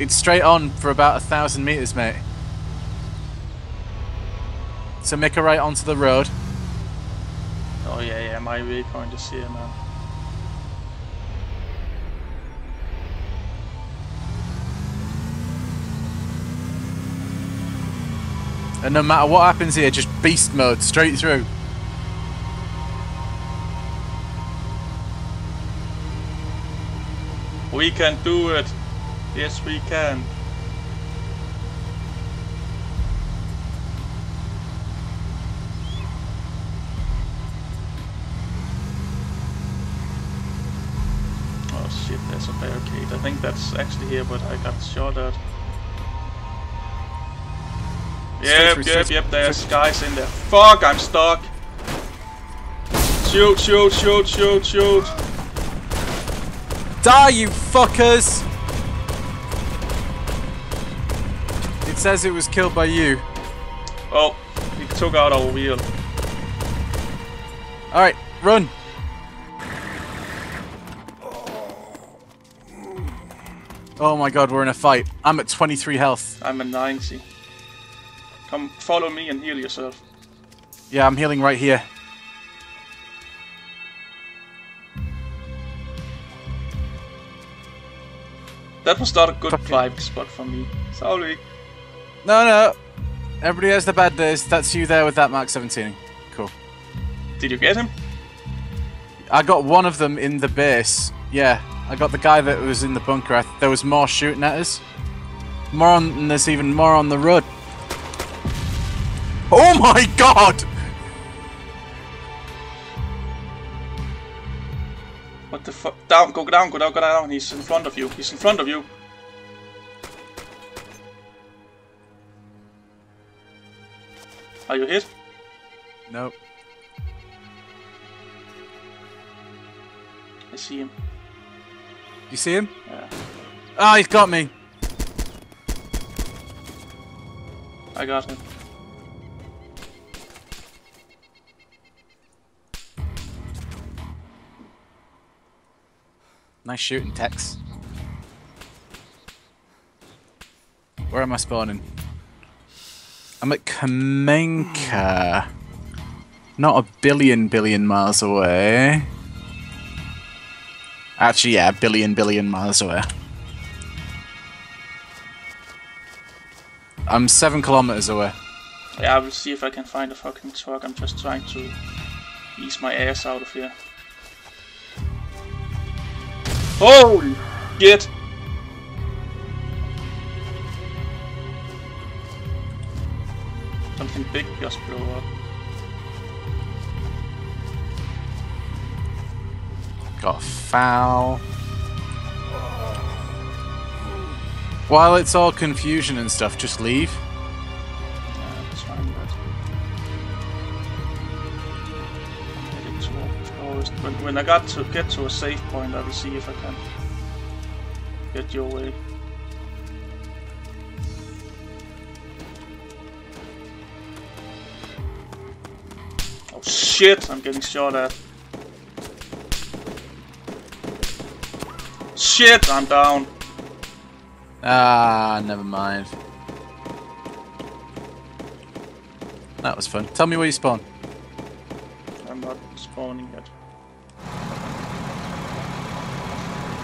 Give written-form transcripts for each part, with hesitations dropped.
It's straight on for about 1,000 meters, mate. So make a right onto the road. Oh yeah, yeah, my waypoint is here now. And no matter what happens here, just beast mode, straight through. We can do it. Yes, we can. Oh shit, there's a barricade. I think that's actually here, but I got shot at. Yep, there's guys in there. Fuck, I'm stuck. Shoot, shoot, shoot, shoot, shoot. Die, you fuckers! It says it was killed by you. Oh, it took out our wheel. Alright, run! Oh my god, we're in a fight. I'm at 23 health. I'm at 90. Come, follow me and heal yourself. Yeah, I'm healing right here. That was not a good climb spot for me. Sorry. No, no. Everybody has the bad days. That's you there with that Mark 17. Cool. Did you get him? I got one of them in the base. Yeah, I got the guy that was in the bunker. There was more shooting at us. More on, and there's even more on the road. Oh my god! What the fuck? Down, go down, go down, go down. He's in front of you. He's in front of you. Are you hit? No. I see him. You see him? Yeah. Ah, oh, he's got me. I got him. Nice shooting, Tex. Where am I spawning? I'm at Kamenka. Not a billion miles away. Actually, yeah, a billion miles away. I'm 7 kilometers away. Yeah, I will see if I can find a fucking truck. I'm just trying to ease my ass out of here. Holy shit! Something big just blew up. Got a foul. While it's all confusion and stuff, just leave. Yeah, that's fine, but I'm heading towards the forest. When I got to get to a safe point, I will see if I can get your way. Oh shit, I'm getting shot at. Shit, I'm down. Ah, never mind. That was fun. Tell me where you spawn. I'm not spawning yet.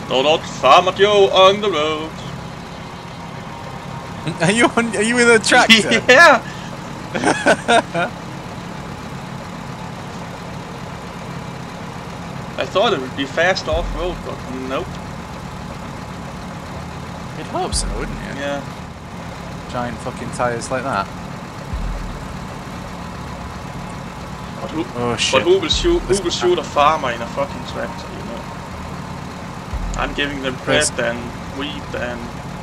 Don't farm at Joe on the road. Are you in a tractor? Yeah. I thought it would be fast off road, but nope. You'd hope so, wouldn't you? Yeah. Giant fucking tires like that. But who, oh, shit. But who will shoot a farmer in a fucking tractor? You know. I'm giving them bread and wheat and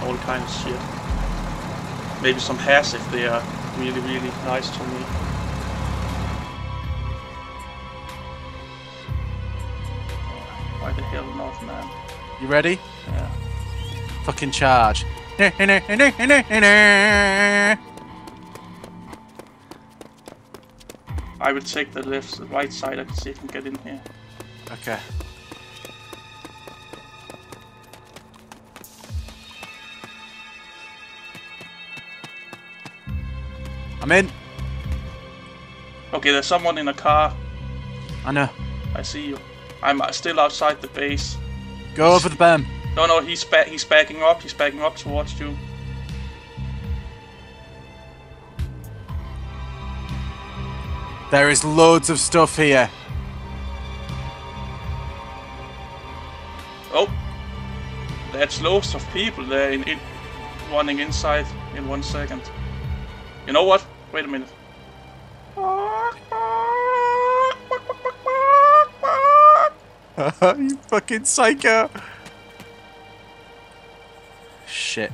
all kinds of shit. Maybe some hash if they are really nice to me. Why the hell not, man? You ready? Yeah. Fucking charge. I would take the left, the right side. I can see if I can get in here. Okay. I'm in. Okay, there's someone in a car. I know. I see you. I'm still outside the base. Go over the berm. No, no, he's backing up. He's backing up towards you. There is loads of stuff here. Oh, that's loads of people there in running inside in 1 second. You know what? Wait a minute. You fucking psycho! Shit.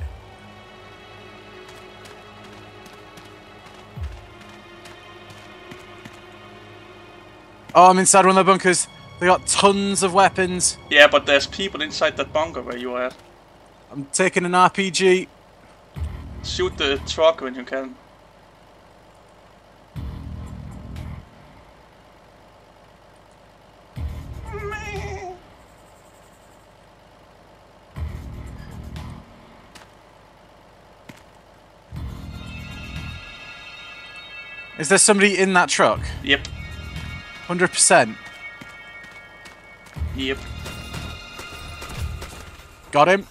Oh, I'm inside one of the bunkers. They got tons of weapons. Yeah, but there's people inside that bunker where you are at. I'm taking an RPG. Shoot the truck when you can. Is there somebody in that truck? Yep. 100%. Yep. Got him.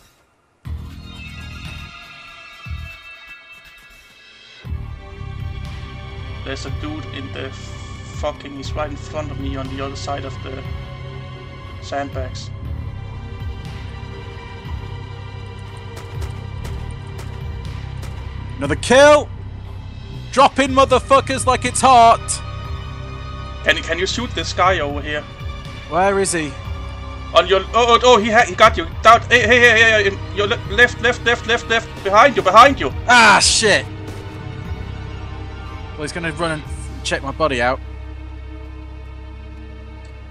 There's a dude in the fucking... He's right in front of me on the other side of the sandbags. Another kill! Drop in motherfuckers like it's hot! Can you shoot this guy over here? Where is he? On your... Oh, he got you. Down, hey, in your left, behind you. Ah, shit! Well, he's gonna run and check my body out.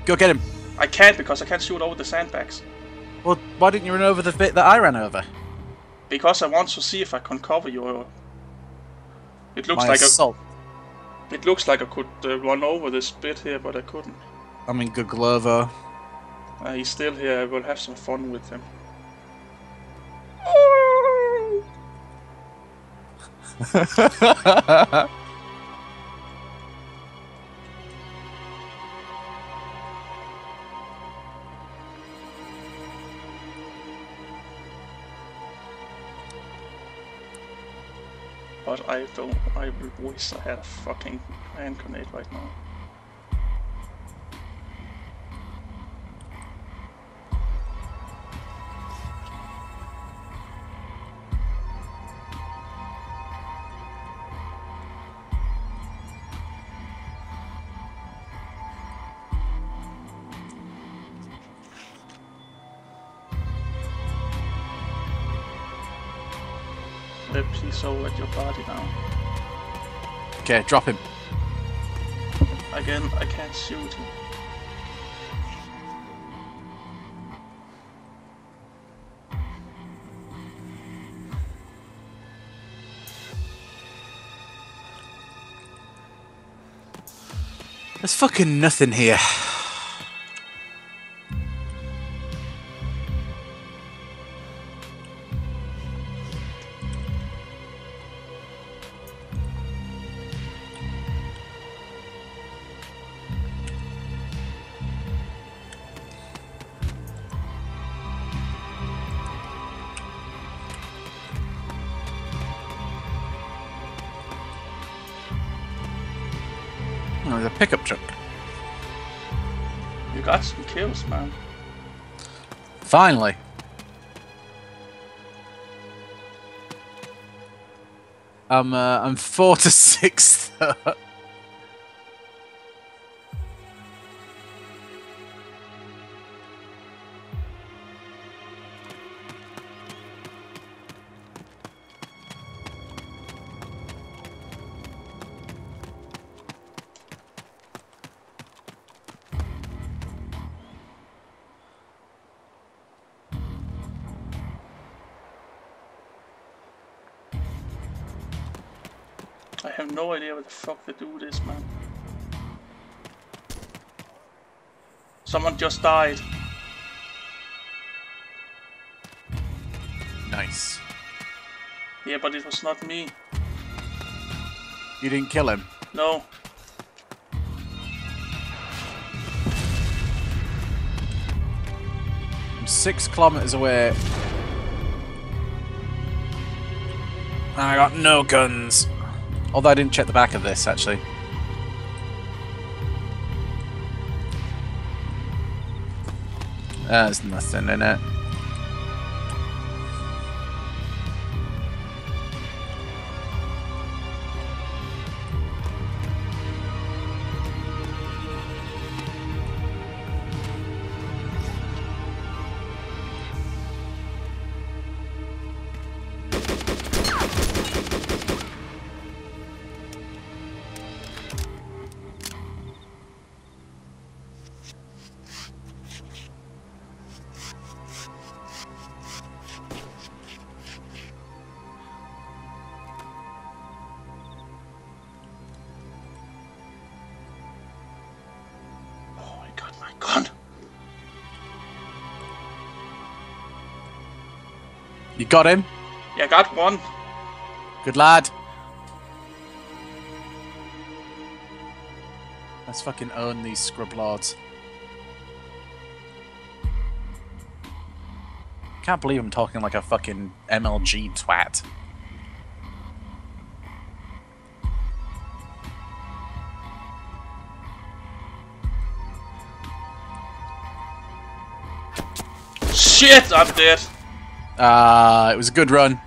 Go get him. I can't because I can't shoot over the sandbags. Well, why didn't you run over the bit that I ran over? Because I want to see if I can cover you. It looks like I could run over this bit here, but I couldn't. I'm in Guglova. He's still here. I will have some fun with him. But I wish I had a fucking hand grenade right now. The piece over at your body now. Okay, drop him. Again, I can't shoot him. There's fucking nothing here. There's a pickup truck. You got some kills, man. Finally. I'm 4 to 6. I have no idea what the fuck the dude is, man. Someone just died. Nice. Yeah, but it was not me. You didn't kill him? No. I'm 6 kilometers away. And I got no guns. Although I didn't check the back of this, actually. There's nothing in it. You got him? Yeah, I got one. Good lad. Let's fucking own these scrub lords. Can't believe I'm talking like a fucking MLG twat. Shit, I'm dead. It was a good run.